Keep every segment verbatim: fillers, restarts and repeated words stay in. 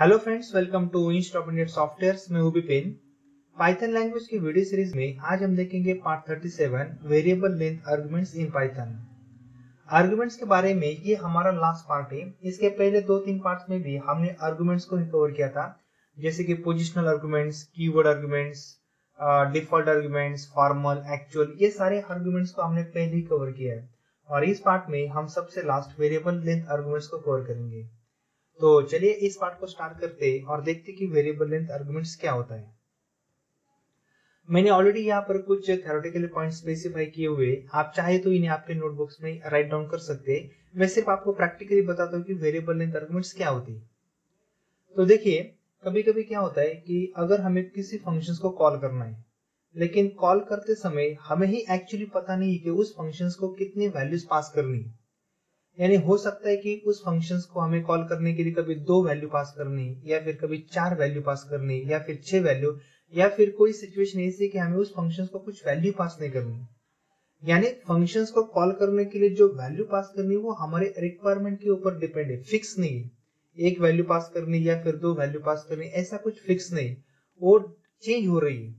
Hello friends, welcome to इंस्टॉपनेट softwares. मैं हूं Vipin. Python language की वीडियो सीरीज में आज हम देखेंगे पार्ट सैंतीस, variable length arguments in Python. Arguments के बारे में ये हमारा लास्ट पार्ट है। इसके पहले दो तीन पार्ट्स में भी हमने आर्गुमेंट्स को कवर किया था, जैसे कि positional arguments, keyword arguments, default arguments, formal, actual, ये सारे आर्गुमेंट्स को हमने पहले ही कवर किया है। और इस पार्ट में हम सबसे लास्ट वेरिएबल लेंथ आर्गुमेंट्स को कवर करेंगे। तो चलिए इस पार्ट को स्टार्ट करते हैं और देखते हैं कि वेरिएबल लेंथ आर्गुमेंट्स क्या होता है। मैंने ऑलरेडी यहाँ पर कुछ थ्योरेटिकल पॉइंट्स स्पेसिफाई किए हुए, आप चाहे तो इन्हें आपके नोटबुक्स में राइट डाउन कर सकते हैं। मैं सिर्फ आपको प्रैक्टिकली बताता हूँ कि वेरिएबल लेंथ आर्गुमेंट्स क्या होती है। तो देखिए, कभी कभी क्या होता है कि अगर हमें किसी फंक्शन को कॉल करना है, लेकिन कॉल करते समय हमें ही एक्चुअली पता नहीं कि उस फंक्शन को कितनी वैल्यूज पास करनी है। यानी हो सकता है कि उस फंक्शन को हमें कॉल करने के लिए कभी दो वैल्यू पास करनी, या फिर कभी चार वैल्यू पास करनी, या फिर छह वैल्यू, या फिर कोई सिचुएशन ऐसी कि हमें उस फंक्शन को कुछ वैल्यू पास नहीं करनी। यानी फंक्शंस को कॉल करने के लिए जो वैल्यू पास करनी वो हमारे रिक्वायरमेंट के ऊपर डिपेंड है, फिक्स नहीं है। एक वैल्यू पास करनी या फिर दो वैल्यू पास करनी, ऐसा कुछ फिक्स नहीं, वो चेंज हो रही है।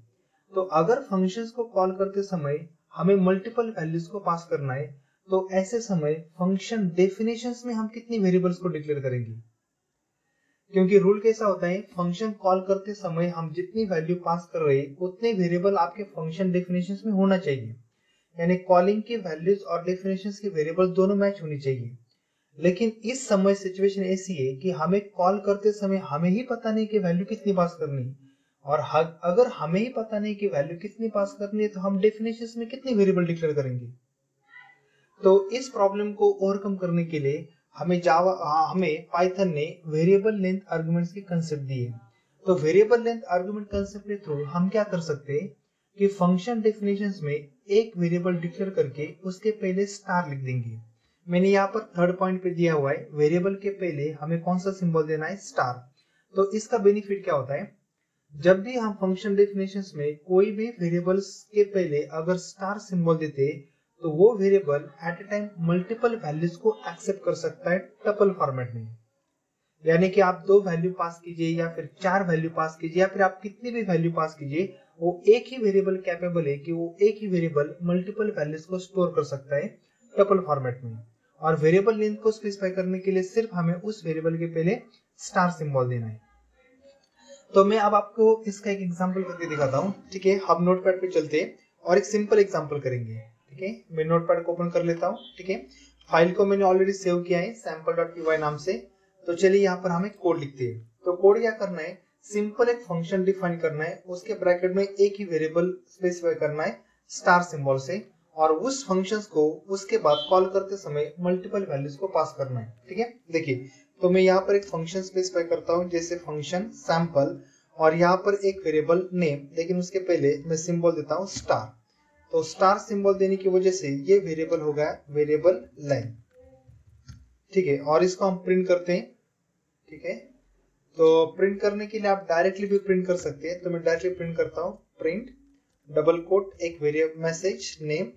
तो अगर फंक्शंस को कॉल करते समय हमें मल्टीपल वैल्यूज को पास करना है, तो ऐसे समय फंक्शन डेफिनेशंस में हम कितनी वेरिएबल्स को डिक्लेयर करेंगे, क्योंकि रूल कैसा होता है, फंक्शन कॉल करते समय हम जितनी वैल्यू पास कर रहे हैं उतने वेरिएबल आपके फंक्शन डेफिनेशंस में होना चाहिए। यानी कॉलिंग की वैल्यूज और डेफिनेशंस की वेरिएबल्स दोनों मैच होनी चाहिए। लेकिन इस समय सिचुएशन ऐसी है कि हमें कॉल करते समय हमें ही पता नहीं कि वैल्यू कितनी पास करनी है, और अगर हमें ही पता नहीं कि वैल्यू कितनी पास करनी है तो हम डेफिनेशंस में कितनी वेरिएबल डिक्लेयर करेंगे। तो इस प्रॉब्लम को ओवरकम करने के लिए हमें जावा हमें पाइथन ने वेरिएबल लेंथ आर्गुमेंट्स के कंसेप्ट दिए। तो वेरिएबल लेंथ आर्गुमेंट कंसेप्ट के थ्रू हम क्या कर सकते हैं कि फंक्शन डेफिनेशंस में एक वेरिएबल डिक्लेयर करके उसके पहले स्टार लिख देंगे। मैंने यहाँ पर थर्ड पॉइंट पे दिया हुआ है, वेरिएबल के पहले हमें कौन सा सिंबल देना है, स्टार। तो इसका बेनिफिट क्या होता है, जब भी हम फंक्शन डेफिनेशंस में कोई भी वेरिएबल्स के पहले अगर स्टार सिंबल देते तो वो variable at a time multiple values को एक्सेप्ट कर सकता है टपल फॉर्मेट में। यानी कि आप दो वैल्यू पास कीजिए या फिर चार वैल्यू पास कीजिए या फिर आप कितनी भी वैल्यू पास कीजिए, वो एक ही वेरिएबल कैपेबल है कि वो एक ही वेरिएबल मल्टीपल वैल्यूज को स्टोर कर सकता है टपल फॉर्मेट में। और वेरिएबल लेंथ को स्पेसिफाई करने के लिए सिर्फ हमें उस वेरिएबल के पहले स्टार सिंबल देना है। तो मैं अब आपको इसका एक एग्जाम्पल करके दिखाता हूँ। ठीक है, हम नोटपैड पे चलते हैं और एक सिंपल एग्जाम्पल करेंगे। ठीक है, मैं नोटपैड को ओपन कर लेता हूँ। ठीक है, फाइल को मैंने ऑलरेडी सेव किया है sample.py नाम से। तो चलिए यहाँ पर हमें कोड लिखते हैं। तो कोड क्या करना है, सिंपल एक फंक्शन डिफाइन करना है, उसके ब्रैकेट में एक ही वेरिएबल स्पेसिफाई करना है स्टार सिंबल से, और उस फंक्शन को उसके बाद कॉल करते समय मल्टीपल वैल्यूज को पास करना है। ठीक है, देखिए तो मैं यहाँ पर एक फंक्शन स्पेसिफाई करता हूँ, जैसे फंक्शन सैंपल, और यहाँ पर एक वेरिएबल नेम, लेकिन उसके पहले मैं सिंबल देता हूँ स्टार। तो स्टार सिंबल देने की वजह से ये वेरिएबल हो गया वेरिएबल लेन। ठीक है, और इसको हम प्रिंट करते हैं। ठीक है, तो प्रिंट करने के लिए आप डायरेक्टली भी प्रिंट कर सकते हैं। तो मैं डायरेक्टली प्रिंट करता हूँ, प्रिंट डबल कोट एक वेरिएबल मैसेज नेम,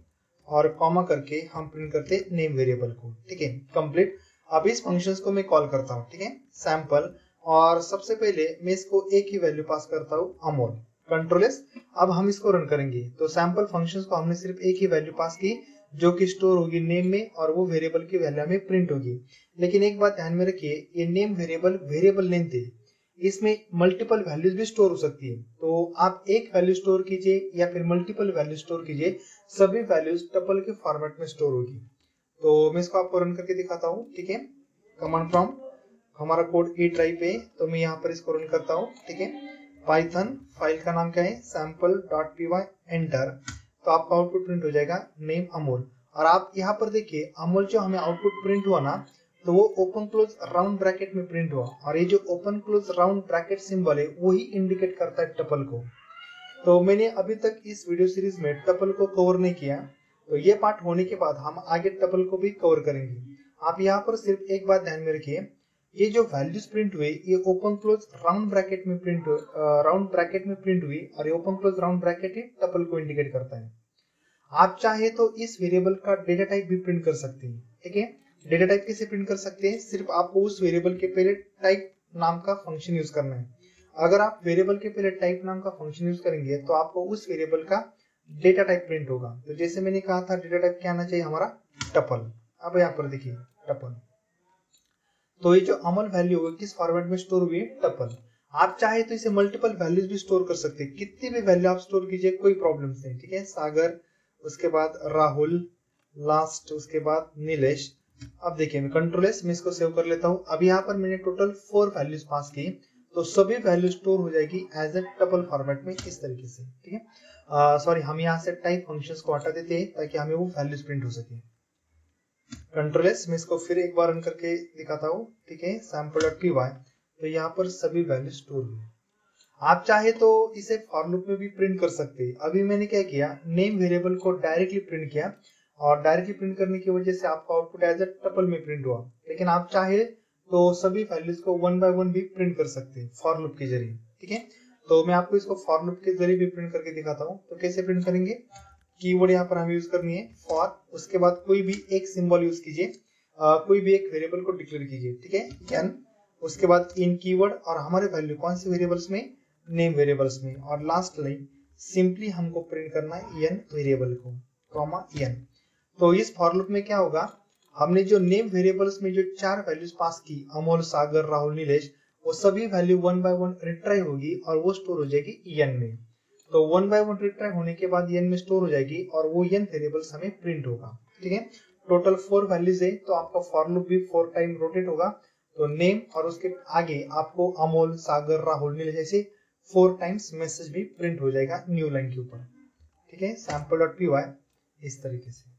और कॉमा करके हम प्रिंट करते हैं नेम वेरिएबल को। ठीक है, कंप्लीट। अब इस फंक्शन को मैं कॉल करता हूँ, ठीक है, सैंपल, और सबसे पहले मैं इसको एक ही वैल्यू पास करता हूँ, अमोल, कंट्रोल एस। अब हम इसको रन करेंगे। तो सैंपल फंक्शन को हमने सिर्फ एक ही वैल्यू पास की, जो कि स्टोर होगी नेम में, और वो वेरिएबल की वैल्यू में प्रिंट होगी। लेकिन एक बात ध्यान में रखिए, ये नेम वेरिएबल वेरिएबल लेंथ है, इसमें मल्टीपल वैल्यूज भी स्टोर हो सकती है। तो आप एक वैल्यू स्टोर कीजिए या फिर मल्टीपल वैल्यू स्टोर कीजिए, सभी वैल्यूज टपल के फॉर्मेट में स्टोर होगी। तो मैं इसको आपको रन करके दिखाता हूँ। ठीक है, कमांड प्रॉम्प्ट, हमारा कोड ई ड्राइव पे, तो मैं यहाँ पर इसको रन करता हूँ। ठीक है, पाइथन, फाइल का नाम क्या है, sample.py, एंटर। तो आपका आउटपुट प्रिंट हो जाएगा नेम अमोल। और आप यहाँ पर देखिए, अमोल जो हमें आउटपुट प्रिंट हुआ ना, तो वो ओपन क्लोज राउंड ब्रैकेट में प्रिंट हुआ, और ये जो open close round bracket symbol है वही इंडिकेट करता है टपल को। तो मैंने अभी तक इस वीडियो सीरीज में टपल को कवर नहीं किया, तो ये पार्ट होने के बाद हम आगे टपल को भी कवर करेंगे। आप यहाँ पर सिर्फ एक बात ध्यान में रखिए, ये जो वैल्यूज प्रिंट हुए ये ओपन क्लोज राउंड ब्रैकेट में प्रिंट हुए राउंड ब्रैकेट में प्रिंट हुई, और ये ओपन क्लोज राउंड ब्रैकेट ही टपल को इंडिकेट करता है। आप चाहे तो इस वेरिएबल का डेटा टाइप भी प्रिंट कर सकते हैं। ठीक है, डेटा टाइप कैसे प्रिंट कर सकते हैं, सिर्फ आपको उस वेरिएबल के पहले टाइप नाम का फंक्शन यूज करना है। अगर आप वेरिएबल के पहले टाइप नाम का फंक्शन यूज करेंगे तो आपको उस वेरिएबल का डेटा टाइप प्रिंट होगा। तो जैसे मैंने कहा था डेटा टाइप क्या आना चाहिए हमारा टपल। अब यहाँ पर देखिए टपल, तो ये जो अमल वैल्यू होगी किस फॉर्मेट में स्टोर हुई है टपल। आप चाहे तो इसे मल्टीपल वैल्यूज भी स्टोर कर सकते हैं, कितनी भी वैल्यू आप स्टोर कीजिए कोई प्रॉब्लम नहीं। ठीक है, सागर, उसके बाद राहुल, लास्ट, उसके बाद नीलेश। अब देखिए मैं कंट्रोल एस में इसको सेव कर लेता हूँ। अब यहाँ पर मैंने टोटल फोर वैल्यूज पास की, तो सभी वैल्यू स्टोर हो जाएगी एज ए टपल फॉर्मेट में इस तरीके से। ठीक है, सॉरी हम यहाँ से टाइप फंक्शंस को हटा देते हैं ताकि हमें वो वैल्यूज प्रिंट हो सके। कंट्रोल एस में इसको फिर एक बार रन करके दिखाता हूँ। ठीक है, सैम्पल डॉट पी वाई, तो यहाँ पर सभी वैल्यू स्टोर हुई। आप चाहे तो इसे फॉर लूप में भी प्रिंट कर सकते हैं। अभी मैंने क्या किया, नेम वेरिएबल को डायरेक्टली प्रिंट किया और डायरेक्टली प्रिंट करने की वजह से आपका आउटपुट एज ए टपल में प्रिंट हुआ। लेकिन आप चाहे तो सभी वैल्यूज को वन बाय वन भी प्रिंट कर सकते हैं फॉर लूप के जरिए। ठीक है, तो मैं आपको इसको फॉर लूप के जरिए भी प्रिंट करके दिखाता हूँ। तो कैसे प्रिंट करेंगे, कीवर्ड यहाँ पर हमें यूज करनी है फॉर, उसके बाद कोई भी एक सिंबल यूज कीजिए, कोई भी एक वेरिएबल को डिक्लेयर कीजिए। ठीक है, एन, उसके बाद इन कीवर्ड और हमारे वैल्यू कौन से वेरिएबल्स में, नेम वेरिएबल्स में, और लास्ट लाइन सिंपली हमको प्रिंट करना है एन वेरिएबल को कॉमा एन। तो इस फॉर लूप में क्या होगा, हमने जो नेम वेरिएबल्स में जो चार वैल्यूज पास की, अमोल, सागर, राहुल, नीलेश, वो सभी value one by one retry होगी और वो स्टोर हो जाएगी एन में। तो वन बाय वन रिट्राई होने के बाद एन में स्टोर हो जाएगी और वो एन वेरिएबल्स हमें प्रिंट होगा। ठीक है, टोटल फोर वैल्यूज है, तो आपका फॉर लूप भी फोर टाइम रोटेट होगा। तो नेम और उसके आगे आपको अमोल, सागर, राहुल, नीलेश ऐसे फोर टाइम्स मैसेज भी प्रिंट हो जाएगा न्यू लाइन के ऊपर। ठीक है, सैम्पल डॉट पी वाई इस तरीके से।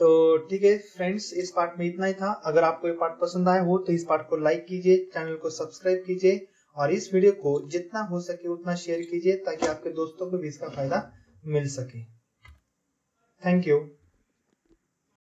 तो ठीक है फ्रेंड्स, इस पार्ट में इतना ही था। अगर आपको ये पार्ट पसंद आया हो तो इस पार्ट को लाइक कीजिए, चैनल को सब्सक्राइब कीजिए और इस वीडियो को जितना हो सके उतना शेयर कीजिए ताकि आपके दोस्तों को भी इसका फायदा मिल सके। Thank you.